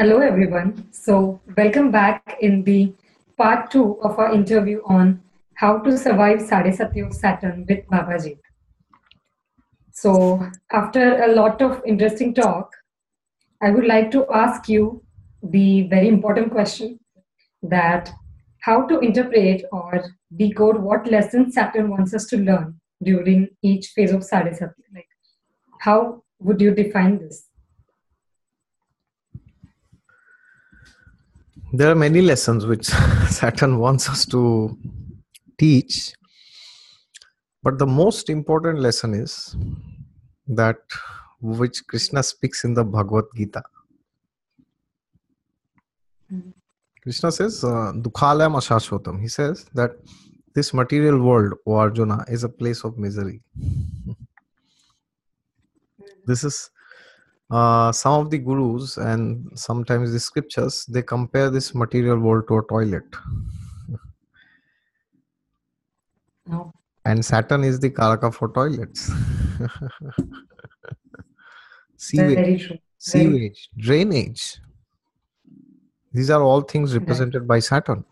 Hello everyone. So welcome back in the part 2 of our interview on how to survive Sade Sati of Saturn with Babaji. So after a lot of interesting talk, I would like to ask you the very important question that how to interpret or decode what lessons Saturn wants us to learn during each phase of Sade Sati. Like, how would you define this? There are many lessons which Saturn wants us to teach, but the most important lesson is that which Krishna speaks in the Bhagavad Gita. Krishna says, Dukhalaya Mashashwatam. He says that this material world, O Arjuna, is a place of misery. This is some of the gurus and sometimes the scriptures, they compare this material world to a toilet. No. And Saturn is the Karaka for toilets. Sewage, drainage. These are all things represented by Saturn.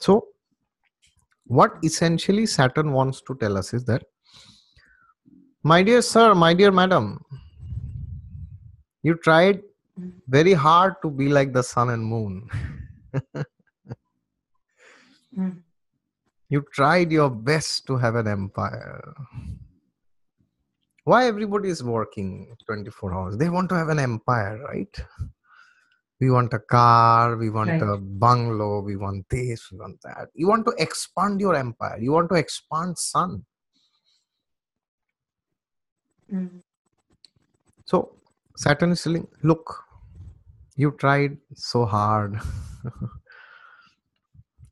So, what essentially Saturn wants to tell us is that, my dear sir, my dear madam, you tried very hard to be like the sun and moon. You tried your best to have an empire. Why everybody is working 24 hours? They want to have an empire, right? We want a car, we want a bungalow, we want this, we want that. You want to expand your empire. You want to expand sun. So, Saturn is telling, look, you tried so hard.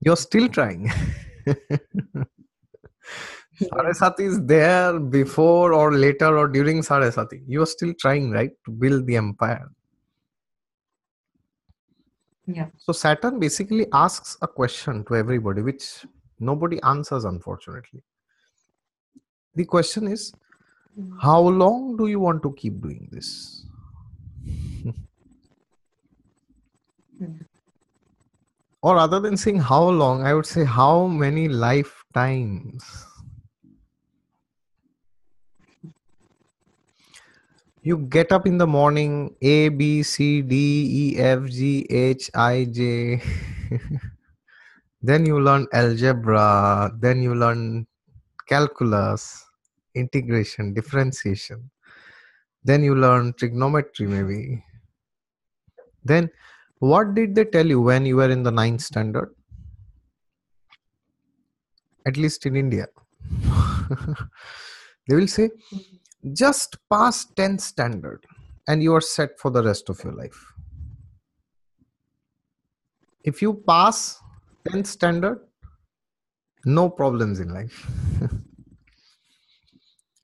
You're still trying. Sade Sati is there before or later or during Sade Sati. You're still trying, right, to build the empire. Yeah. So Saturn basically asks a question to everybody, which nobody answers, unfortunately. The question is, how long do you want to keep doing this? Or other than saying how long, I would say how many lifetimes? You get up in the morning, A, B, C, D, E, F, G, H, I, J. Then you learn algebra, then you learn calculus, integration, differentiation. Then you learn trigonometry maybe. Then what did they tell you when you were in the 9th standard? At least in India. They will say, just pass 10th standard and you are set for the rest of your life. If you pass 10th standard, no problems in life.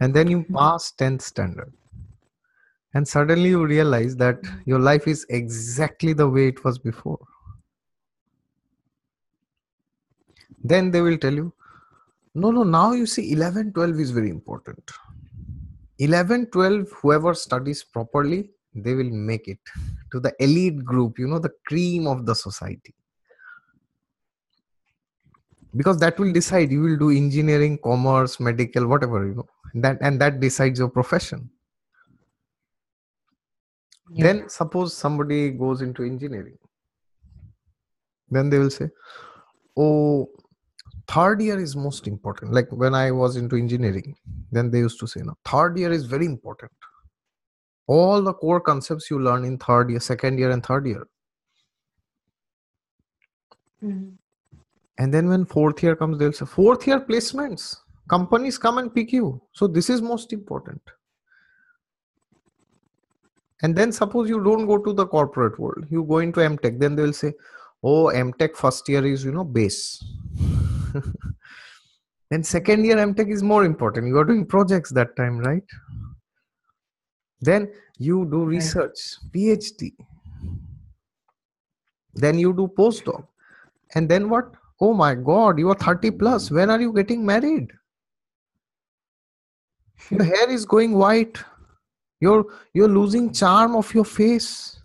And then you pass 10th standard. And suddenly you realize that your life is exactly the way it was before. Then they will tell you, no, now you see 11, 12 is very important. 11, 12, whoever studies properly, they will make it to the elite group, you know, the cream of the society. Because that will decide, you will do engineering, commerce, medical, whatever, you know, and that decides your profession. Yeah. Then suppose somebody goes into engineering. Then they will say, oh, third year is most important. Like when I was into engineering, then they used to say, no, third year is very important. All the core concepts you learn in third year, second year and third year. And then when fourth year comes, they'll say, fourth year placements, companies come and pick you. So this is most important. And then suppose you don't go to the corporate world, you go into M-Tech, then they will say, oh, M-Tech first year is, you know, base. Then second year M-Tech is more important. You are doing projects that time, right? Then you do research, PhD. Then you do postdoc. And then what? Oh my God, you are 30 plus. When are you getting married? Your hair is going white. You're losing charm of your face.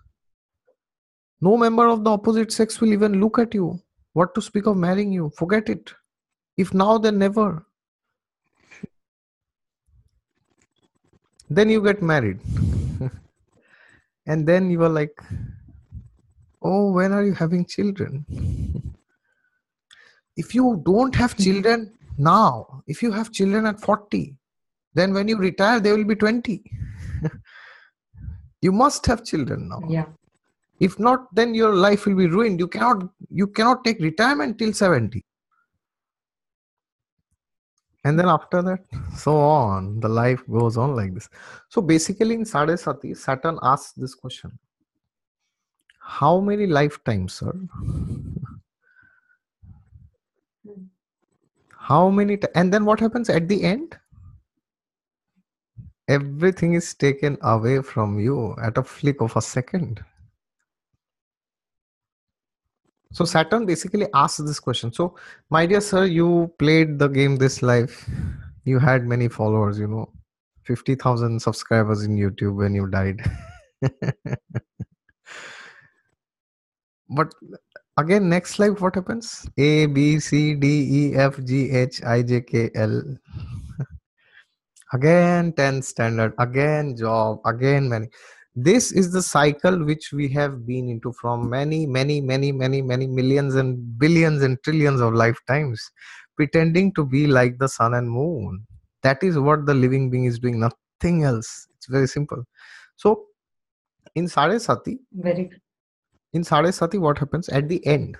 No member of the opposite sex will even look at you. What to speak of marrying you? Forget it. If now, then never. Then you get married. And then you are like, oh, when are you having children? If you don't have children now, if you have children at 40, then when you retire, they will be 20. You must have children now. Yeah. If not, then your life will be ruined. You cannot take retirement till 70. And then after that, so on. The life goes on like this. So basically in Sade Sati, Saturn asks this question. How many lifetimes, sir? How many? And then what happens at the end? Everything is taken away from you at a flick of a second. So Saturn basically asks this question. So, my dear sir, you played the game this life. You had many followers, 50,000 subscribers in YouTube when you died. But again, next life, what happens? A, B, C, D, E, F, G, H, I, J, K, L. Again, 10 standard. Again, job. Again, many. This is the cycle which we have been into from many, many, many, many, many millions and billions and trillions of lifetimes, pretending to be like the sun and moon. That is what the living being is doing, nothing else. It's very simple. So, in Sade Sati, what happens at the end?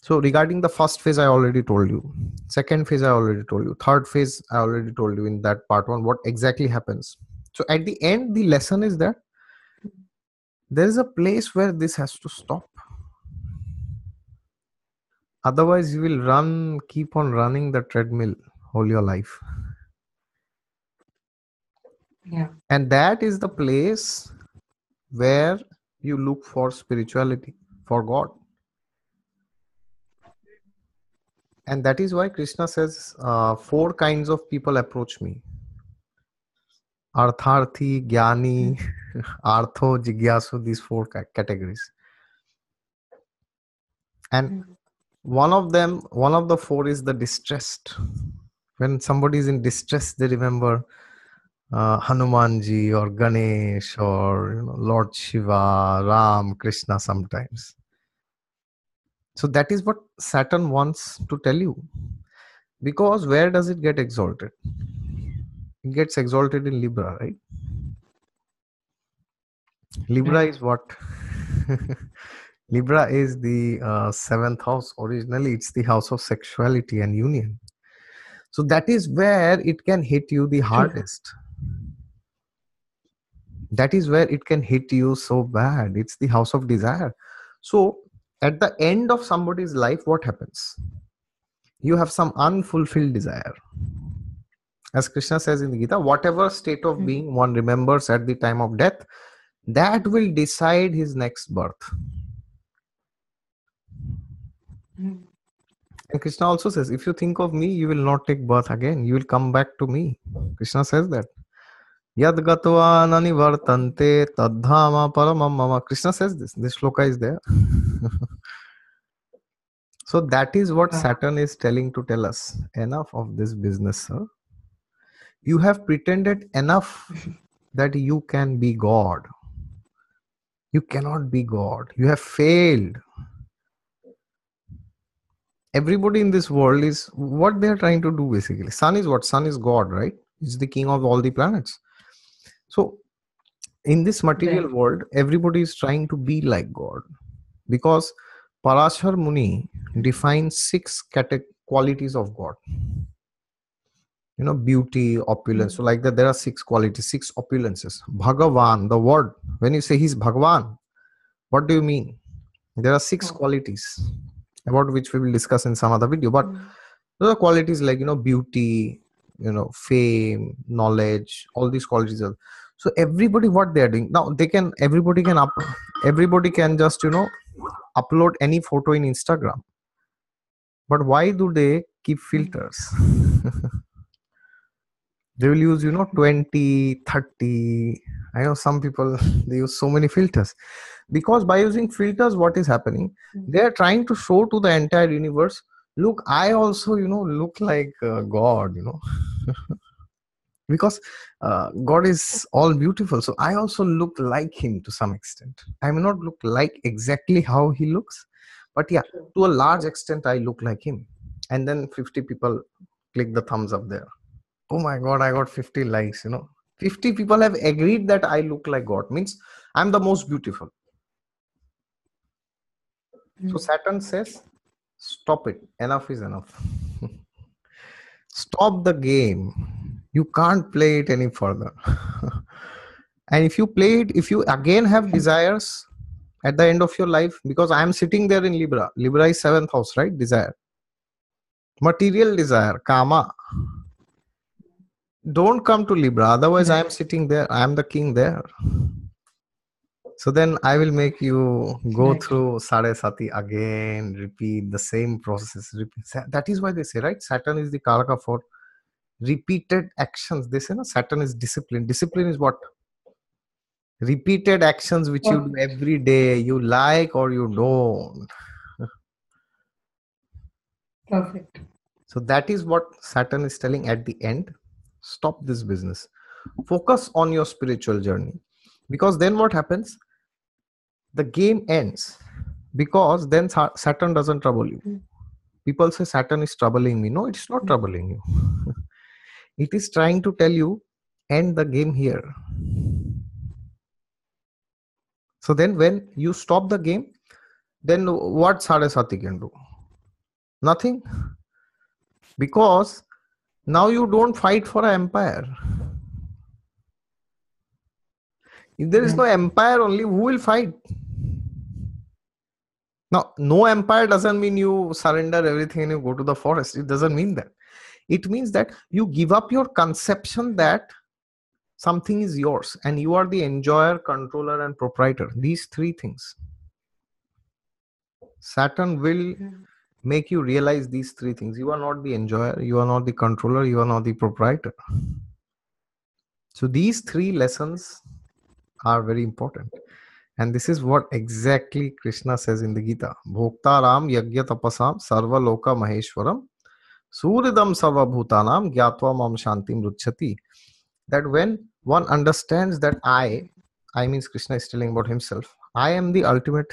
So, regarding the first phase, I already told you. Second phase, I already told you. Third phase, I already told you in that part one, what exactly happens. So at the end, the lesson is that there is a place where this has to stop. Otherwise, you will keep on running the treadmill all your life. Yeah. And that is the place where you look for spirituality, for God. And that is why Krishna says, four kinds of people approach me. Artharthi, Gyani, Artho, Jigyasu, these four categories. And one of the four is the distressed. When somebody is in distress, they remember Hanumanji or Ganesh or Lord Shiva, Ram, Krishna sometimes. So that is what Saturn wants to tell you. Because where does it get exalted? It gets exalted in Libra, right? Libra is what? Libra is the seventh house. Originally, it's the house of sexuality and union. So that is where it can hit you the hardest. That is where it can hit you so bad. It's the house of desire. So at the end of somebody's life, what happens? You have some unfulfilled desire. As Krishna says in the Gita, whatever state of being one remembers at the time of death, that will decide his next birth. And Krishna also says, if you think of me, you will not take birth again. You will come back to me. Krishna says that. Yad gatva nanivartante taddhama paramam mama. Krishna says this. This shloka is there. So that is what Saturn is telling us. Enough of this business, sir. You have pretended enough that you can be God. You cannot be God. You have failed. Everybody in this world is what they are trying to do basically. Sun is what? Sun is God, right? He's the king of all the planets. So, in this material world, everybody is trying to be like God. Because Parashar Muni defines six qualities of God. Beauty, opulence. So like that, there are six qualities, six opulences. Bhagavan, the word. When you say he's Bhagavan, what do you mean? There are six qualities about which we will discuss in some other video. But those are qualities like, beauty, fame, knowledge, all these qualities. So everybody, what they are doing now, everybody can just upload any photo in Instagram. But why do they keep filters? They will use 20, 30 I know some people, they use so many filters. Because by using filters, what is happening? They are trying to show to the entire universe, look, I also, you know, look like God, you know. Because God is all beautiful. So I also look like him to some extent. I may not look like exactly how he looks, but yeah, to a large extent, I look like him. And then 50 people click the thumbs up there. Oh my God, I got 50 likes, you know. 50 people have agreed that I look like God, means I'm the most beautiful. So Saturn says, stop it. Enough is enough. Stop the game. You can't play it any further. And if you play it, if you again have desires at the end of your life, because I am sitting there in Libra. Libra is 7th house, right? Desire. Material desire, karma. Don't come to Libra. Otherwise, I am sitting there. I am the king there. So then I will make you go through Sade Sati again, repeat the same process. That is why they say, right? Saturn is the karaka for repeated actions. They say, no, Saturn is discipline. Discipline is what? Repeated actions which you do every day. You like or you don't. Perfect. So that is what Saturn is telling at the end. Stop this business. Focus on your spiritual journey. Because then what happens? The game ends. Because then Saturn doesn't trouble you. People say Saturn is troubling me. No, it's not troubling you. It is trying to tell you, end the game here. So then when you stop the game, then what Sade Sati can do? Nothing. Because now you don't fight for an empire. If there is no empire only, who will fight? Now, no empire doesn't mean you surrender everything and you go to the forest. It doesn't mean that. It means that you give up your conception that something is yours and you are the enjoyer, controller and proprietor. These three things. Saturn will make you realize these three things. You are not the enjoyer, you are not the controller, you are not the proprietor. So these three lessons are very important. And this is what exactly Krishna says in the Gita. Bhokta Ram Yagya Tapasam Sarvaloka Maheshwaram Suridam Sarvabhutanam Gyatwamam Shanti Mruchhati. That when one understands that I means Krishna is telling about himself, I am the ultimate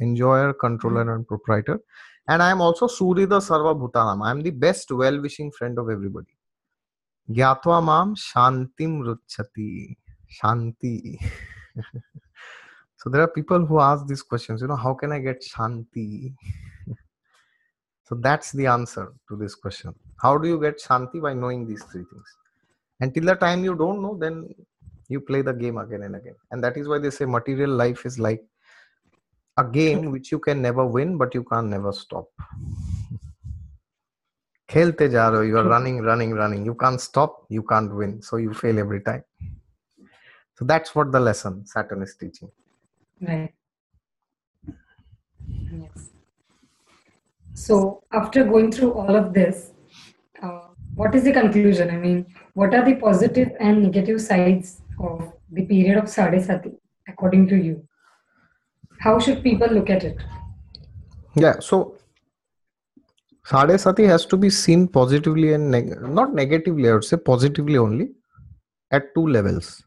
enjoyer, controller and proprietor. And I am also Surida Sarva Bhutanam. I am the best well-wishing friend of everybody. Gyatva Mam Shantim Ruchati. Shanti. So there are people who ask these questions. You know, how can I get Shanti? So that's the answer to this question. How do you get Shanti? By knowing these three things. Until the time you don't know, then you play the game again and again. And that is why they say material life is like a game which you can never win, but you can never stop. Khelte ja rahe ho, you are running, running, running. You can't stop, you can't win. So you fail every time. So that's what the lesson Saturn is teaching. Right. Yes. So after going through all of this, what is the conclusion? I mean, what are the positive and negative sides of the period of Sade Sati, according to you? How should people look at it? Yeah, so Sade Sati has to be seen positively and not negatively, I would say positively only at two levels.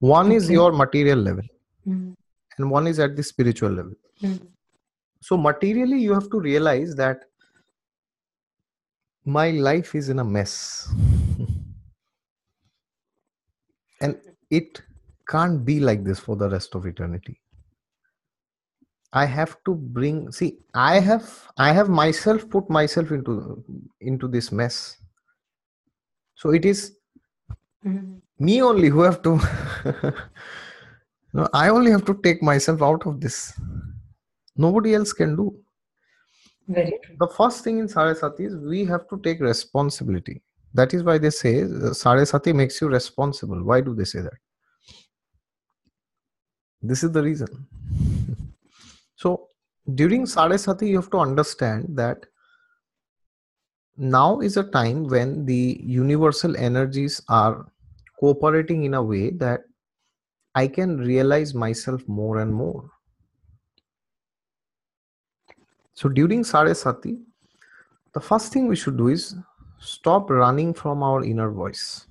One is your material level and one is at the spiritual level. So materially, you have to realize that my life is in a mess and it can't be like this for the rest of eternity. I have to bring, see, I have myself put myself into this mess. So it is me only who have to, no, I only have to take myself out of this. Nobody else can do. Very true. The first thing in Sade Sati is we have to take responsibility. That is why they say Sade Sati makes you responsible. Why do they say that? This is the reason. So, during Sade Sati, you have to understand that now is a time when the universal energies are cooperating in a way that I can realize myself more and more. So during Sade Sati, the first thing we should do is stop running from our inner voice.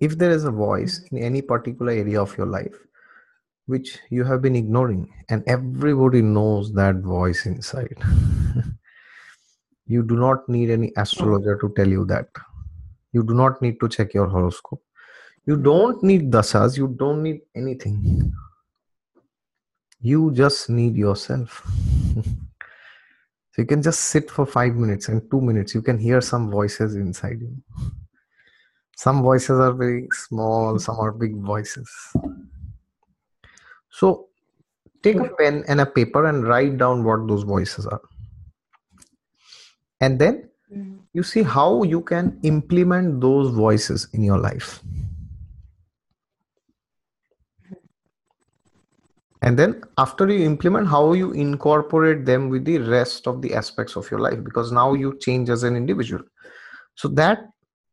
If there is a voice in any particular area of your life which you have been ignoring, and everybody knows that voice inside, you do not need any astrologer to tell you that. You do not need to check your horoscope. You don't need dashas. You don't need anything. You just need yourself. So you can just sit for 5 minutes and 2 minutes. You can hear some voices inside you. Some voices are very small. Some are big voices. So take a pen and a paper and write down what those voices are. And then you see how you can implement those voices in your life. And then after you implement, how you incorporate them with the rest of the aspects of your life, because now you change as an individual. So that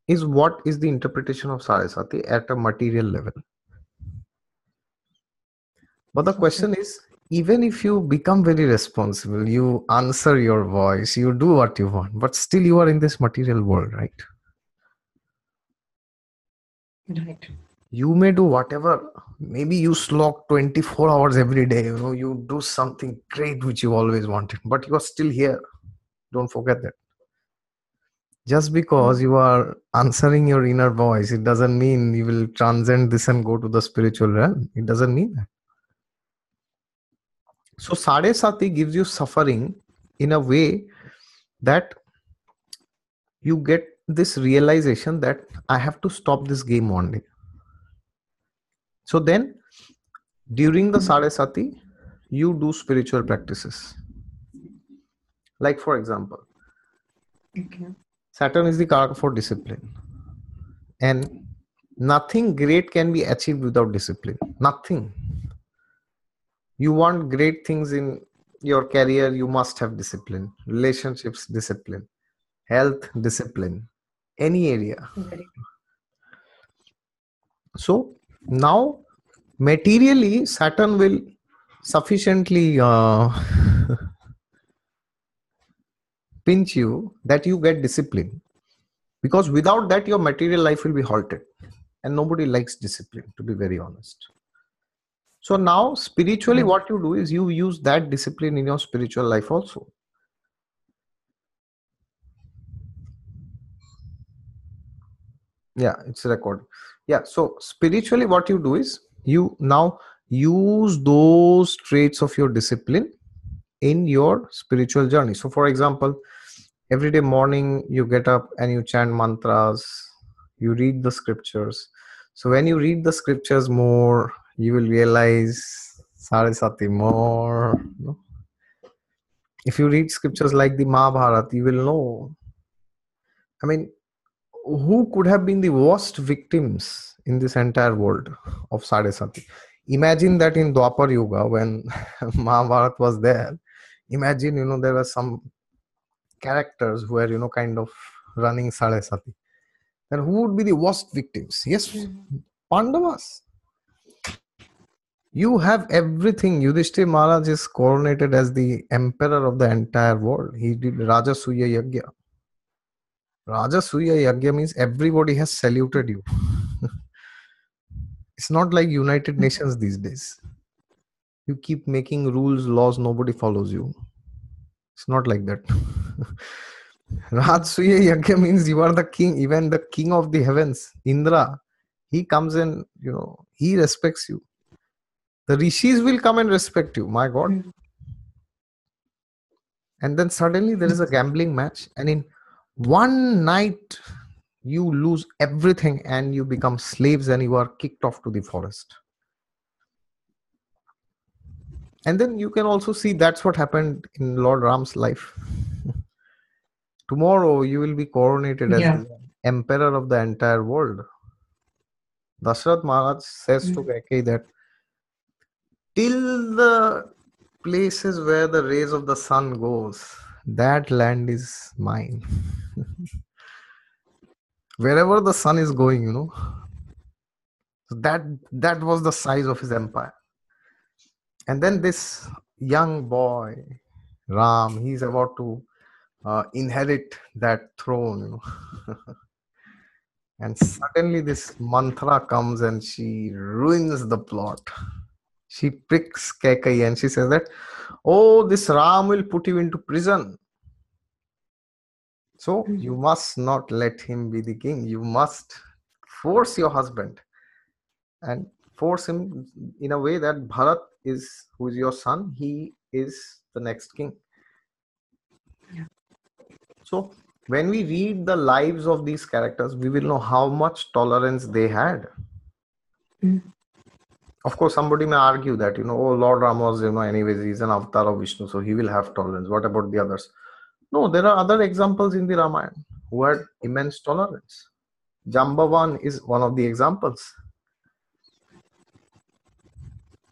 is what is the interpretation of Sade Sati at a material level. But the question is, even if you become very responsible, you answer your voice, you do what you want, but still you are in this material world, right? Right. You may do whatever. Maybe you slog 24 hours every day. You know, you do something great which you always wanted, but you are still here. Don't forget that. Just because you are answering your inner voice, it doesn't mean you will transcend this and go to the spiritual realm. It doesn't mean that. So Sade Sati gives you suffering in a way that you get this realization that I have to stop this game one day. So then during the Sade Sati, you do spiritual practices. Like for example, Saturn is the karaka for discipline. And nothing great can be achieved without discipline. Nothing. You want great things in your career, you must have discipline. Relationships, discipline. Health, discipline. Any area. Right. So now materially Saturn will sufficiently pinch you that you get discipline. Because without that your material life will be halted. And nobody likes discipline, to be very honest. So now spiritually what you do is you use that discipline in your spiritual life also. Yeah, it's a record. Yeah, so spiritually what you do is you now use those traits of your discipline in your spiritual journey. So for example, every day morning you get up and you chant mantras, you read the scriptures. So when you read the scriptures more, you will realize Sade Sati more. No? If you read scriptures like the Mahabharata, you will know. I mean, who could have been the worst victims in this entire world of Sade Sati? Imagine that in Dwapar Yuga, when Mahabharata was there, imagine, you know, there were some characters who were, you know, kind of running Sade Sati. Then who would be the worst victims? Yes, Pandavas. You have everything. Yudhishthira Maharaj is coronated as the emperor of the entire world. He did Rajasuya Yagya. Rajasuya Yagya means everybody has saluted you. It's not like United Nations these days. You keep making rules, laws, nobody follows you. It's not like that. Rajasuya Yagya means you are the king, even the king of the heavens, Indra. He comes and, you know, he respects you. The Rishis will come and respect you. My God. And then suddenly there is a gambling match. And in one night, you lose everything and you become slaves and you are kicked off to the forest. And then you can also see that's what happened in Lord Ram's life. Tomorrow you will be coronated as the emperor of the entire world. Dasarath Maharaj says to Kaikeyi that till the places where the rays of the sun goes, that land is mine. Wherever the sun is going, you know. So that was the size of his empire. And then this young boy, Ram, he's about to inherit that throne. And suddenly this Manthra comes and she ruins the plot. She pricks Kaikeyi and she says that, oh, this Ram will put you into prison. So you must not let him be the king. You must force your husband and force him in a way that Bharat is, who is your son, he is the next king. Yeah. So when we read the lives of these characters, we will know how much tolerance they had. Mm. Of course, somebody may argue that, oh, Lord Ram was, anyways, he's an avatar of Vishnu, so he will have tolerance. What about the others? No, there are other examples in the Ramayana who had immense tolerance. Jambavan is one of the examples.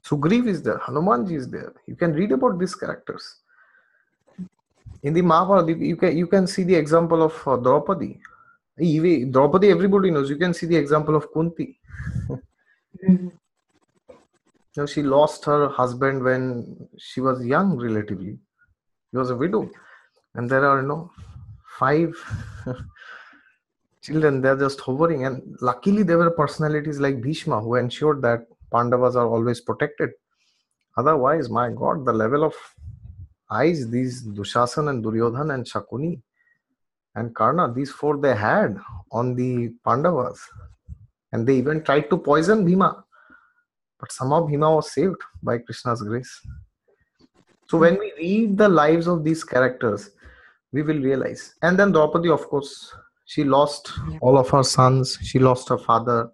Sugriv is there. Hanumanji is there. You can read about these characters. In the Mahabharata, you can see the example of Draupadi. Draupadi, everybody knows. You can see the example of Kunti. Now, she lost her husband when she was young, relatively. She was a widow. And there are, 5 children. They're just hovering. And luckily, there were personalities like Bhishma who ensured that Pandavas are always protected. Otherwise, my God, the level of eyes these Dushasan and Duryodhan and Shakuni and Karna, these 4 they had on the Pandavas. And they even tried to poison Bhima. But somehow Bhima was saved by Krishna's grace. So when we read the lives of these characters, we will realize. And then Draupadi, of course, she lost all of her sons. She lost her father.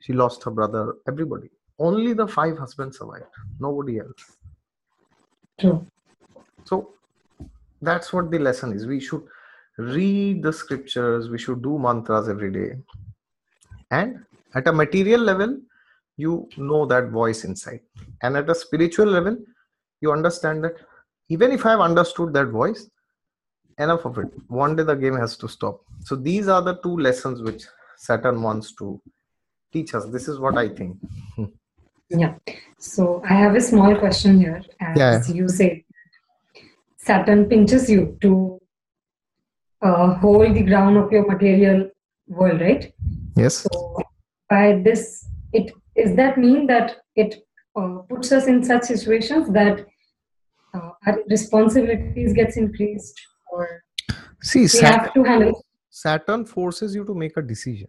She lost her brother. Everybody. Only the 5 husbands survived. Nobody else. True. So that's what the lesson is. We should read the scriptures. We should do mantras every day. And at a material level, you know that voice inside. And at a spiritual level, you understand that even if I have understood that voice, enough of it. One day the game has to stop. So these are the 2 lessons which Saturn wants to teach us. This is what I think. Yeah. So I have a small question here. As you said, Saturn pinches you to hold the ground of your material world, right? Yes. So by this, is that mean that it puts us in such situations that our responsibilities gets increased, or we have to handle? Saturn forces you to make a decision.